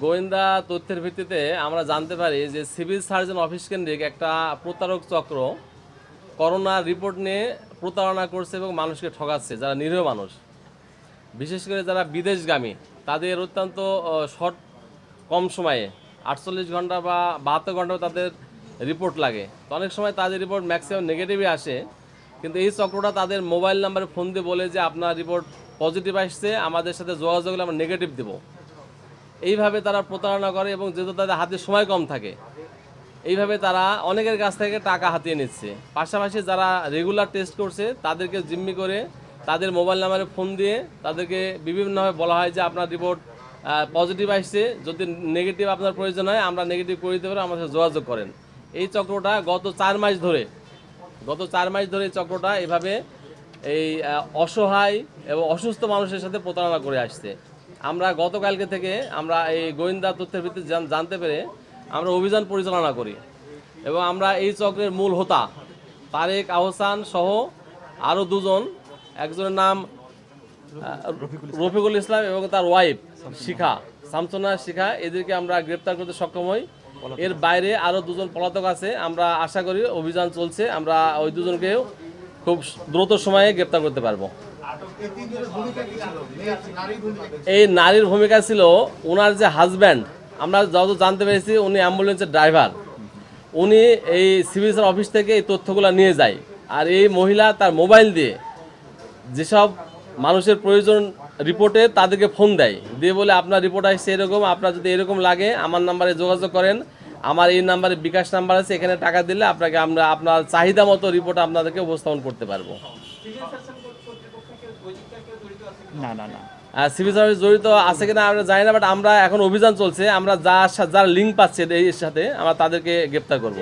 गोयेन्दा तथ्यर भित्तिते आमरा जानते पारी जे सिविल सार्जन अफिस केंद्रिक एक प्रतारक चक्र करोना रिपोर्ट निये प्रतारणा करछे एबं मानुषके ठकाच्छे जारा निरीह मानुष विशेष करे जारा विदेशगामी तादेर अत्यंत शर्ट कम समय 48 घंटा बा 72 घंटा तादेर रिपोर्ट लागे तो अनेक समय तादेर रिपोर्ट मैक्सिमाम नेगेटिव आसे किन्तु एई चक्रटा तादेर मोबाइल नम्बरे फोन दिये बोले जे आपनार रिपोर्ट पजिटिव आसछे आमादेर साथे जोगाजोग करले आमरा नेगेटिव देब এইভাবে তারা প্রতারণা করে এবং যেহেতু তাদের হাতে সময় কম থাকে এইভাবে তারা অনেকের কাছ থেকে টাকা হাতিয়ে নিচ্ছে। পাশাপাশি যারা রেগুলার টেস্ট করছে তাদেরকে জিম্মি করে তাদের মোবাইল নাম্বারে ফোন দিয়ে তাদেরকে বিভিন্নভাবে বলা হয় যে আপনার রিপোর্ট পজিটিভ আসছে, যদি নেগেটিভ আপনার প্রয়োজন হয় আমরা নেগেটিভ করে দিতে পারি, আমাদের যোগাযোগ করেন। এই চক্রটা গত চার মাস ধরে এই চক্রটা এভাবে এই অসহায় এবং অসুস্থ মানুষের সাথে প্রতারণা করে আসছে। আমরা গতকালকে থেকে আমরা এই গোয়েন্দা তথ্যের ভিত্তিতে জানতে পেরে আমরা অভিযান পরিচালনা করি এবং আমরা এই চক্রের মূল হোতা তারেক আহসান সহ আরও দুজন, একজনের নাম রফিকুল ইসলাম এবং তার ওয়াইফ শিখা, সামসুন্নাহার শিখা, এদেরকে আমরা গ্রেপ্তার করতে সক্ষম হই। এর বাইরে আরও দুজন পলাতক আছে, আমরা আশা করি অভিযান চলছে আমরা ওই দুজনকেও খুব দ্রুত সময়ে গ্রেপ্তার করতে পারবো। এই নারীর ভূমিকা ছিল ওনার যে হাজব্যান্ড, আমরা যত জানতে পেরেছি উনি অ্যাম্বুলেন্সের ড্রাইভার, উনি এই সিভিল সার্জন অফিস থেকে এই তথ্যগুলো নিয়ে যায় আর এই মহিলা তার মোবাইল দিয়ে যেসব মানুষের প্রয়োজন রিপোর্টে তাদেরকে ফোন দেয়, দিয়ে বলে আপনার রিপোর্ট আসছে এরকম, আপনার যদি এরকম লাগে আমার নাম্বারে যোগাযোগ করেন, আমার এই নাম্বারে বিকাশ নাম্বার আছে, এখানে টাকা দিলে আপনাকে আমরা আপনার চাহিদা মতো রিপোর্ট আপনাদেরকে উপস্থাপন করতে পারবো। সিভিল সার্ভিস জড়িত আছে কিনা আমরা জানি না, বাট আমরা এখন অভিযান চলছে, আমরা যার লিঙ্ক পাচ্ছি এর সাথে আমরা তাদেরকে গ্রেপ্তার করব।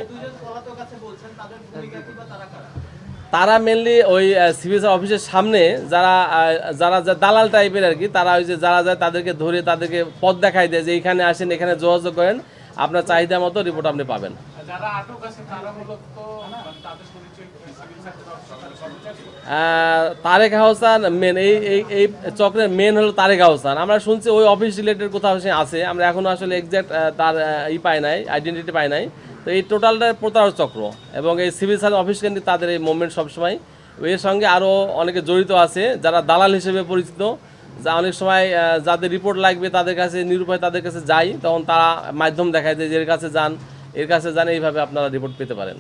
তারা মেনলি ওই সিভিল সার্ভিস অফিসের সামনে যারা যারা দালাল টাইপের আর কি, তারা ওই যে যারা যায় তাদেরকে ধরে তাদেরকে পথ দেখাই দেয় যে এইখানে আসেন, এখানে যোগাযোগ করেন, আপনার চাহিদা মতো রিপোর্ট আপনি পাবেন। তারেক আহসান মেন এই চক্রের মেন হলো তারেক আহসান। আমরা শুনছি ওই অফিস রিলেটেড কোথাও সে আছে, আমরা এখনও আসলে এক্স্যাক্ট তার আইডেন্টিটি পাই নাই। তো এই টোটালটা প্রতারক চক্র এবং এই সিভিল সার্জন অফিস কেন্দ্রিক তাদের এই মুভমেন্ট সবসময়, এর সঙ্গে আরও অনেকে জড়িত আছে যারা দালাল হিসেবে পরিচিত, যা অনেক সময় যাদের রিপোর্ট লাগবে তাদের কাছে নিরুপায় তাদের কাছে যাই, তখন তারা মাধ্যম দেখায় যে এর কাছে যান, এর কাছে যান, এইভাবে আপনারা রিপোর্ট পেতে পারেন।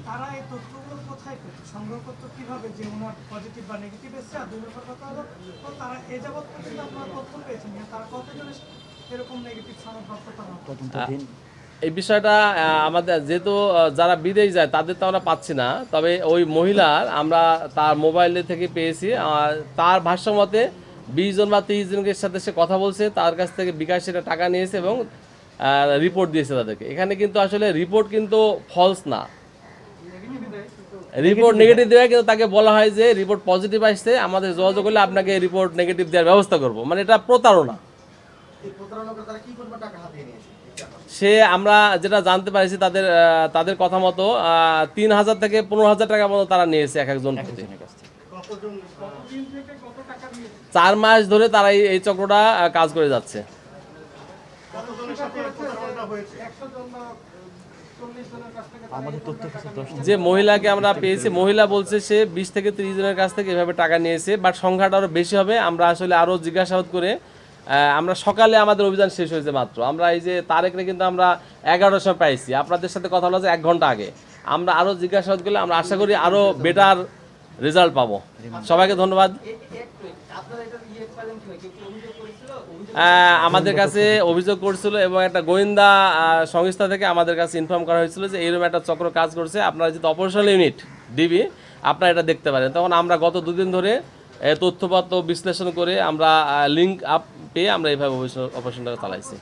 এই বিষয়টা আমাদের যেহেতু যারা বিদেশ যায় তাদের তো আমরা পাচ্ছি না, তবে ওই মহিলার আমরা তার মোবাইলে থেকে পেয়েছি। তার ভাষ্য মতে 20 জন বা 30 জনের সাথে সে কথা বলছে, তার কাছ থেকে বিকাশের টাকা নিয়েছে এবং রিপোর্ট দিয়েছে তাদেরকে। এখানে কিন্তু আসলে রিপোর্ট কিন্তু ফলস না, রিপোর্ট নেগেটিভ দেওয়া, কিন্তু তাকে বলা হয় যে রিপোর্ট পজিটিভ আসছে, আমাদের যোগাযোগ করলে আপনাকে রিপোর্ট নেগেটিভ দেওয়ার ব্যবস্থা করবো, মানে এটা প্রতারণা। সে আমরা যেটা জানতে পারছি তাদের তাদের কথা মতো 3000 থেকে 15,000 টাকা মতো তারা নিয়েছে এক একজন। 4 মাস ধরে তারা এই চক্রটা কাজ করে যাচ্ছে। যে মহিলাকে আমরা পেয়েছি, মহিলা বলছে সে 20 থেকে 30 জনের কাছ থেকে এভাবে টাকা নিয়েছে, বাট সংখ্যাটা আরও বেশি হবে। আমরা আসলে আরও জিজ্ঞাসাবাদ করে আমরা সকালে আমাদের অভিযান শেষ হয়েছে মাত্র। আমরা এই যে তারেকরে কিন্তু আমরা 11টার সময় পাইছি, আপনাদের সাথে কথা বলা হচ্ছে 1 ঘন্টা আগে। আমরা আরও জিজ্ঞাসাবাদ করলে আমরা আশা করি আরও বেটার রেজাল্ট পাবো। সবাইকে ধন্যবাদ। আমাদের কাছে অভিযোগ করছিল এবং একটা গোয়েন্দা সংস্থা থেকে আমাদের কাছে ইনফর্ম করা হয়েছিল যে এইরকম একটা চক্র কাজ করছে, আপনারা যদি অপারেশনাল ইউনিট ডিবি আপনারা এটা দেখতে পারেন। তখন আমরা গত 2 দিন ধরে তথ্যপত্র বিশ্লেষণ করে আমরা লিঙ্ক আপ পেয়ে আমরা এইভাবে অপারেশনটা চালাইছি।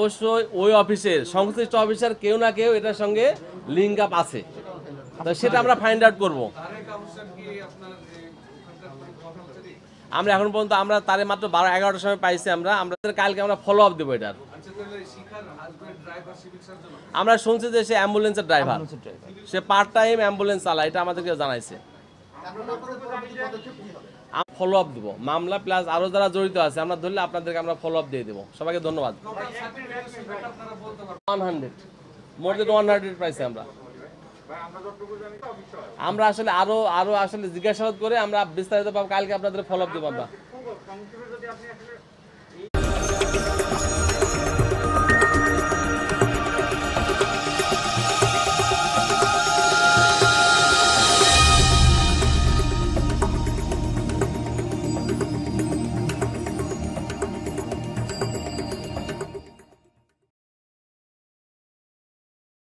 অবশ্যই ওই অফিসের সংশ্লিষ্ট অফিসার কেউ না কেউ এটার সঙ্গে লিঙ্ক আপ আছে, তো সেটা আমরা ফাইন্ড আউট করবো। আমরা এখন পর্যন্ত আমরা তারে মাত্র 11টার সময় পাইছি, আমরা কালকে আমরা ফলো আপ দেবো এটার। আমরা শুনছি যে সে অ্যাম্বুলেন্সের ড্রাইভার, সে পার্ট টাইম অ্যাম্বুলেন্স চালায়, এটা আমাদেরকে জানাইছে। ফলোআপ দেব মামলা প্লাস আরো যারা জড়িত আছে আমরা ধরলে আপনাদেরকে আমরা ফলোআপ দিয়ে দেব। সবাইকে ধন্যবাদ। 100 মোর দ্যান 100 প্রাইসে আমরা ভাই আমরা যতটুকু জানি তো বিষয় আমরা আসলে আরো আরো আসলে জিজ্ঞাসাবাদ করে আমরা বিস্তারিত পাব। কালকে আপনাদের ফলোআপ দেব আমরা।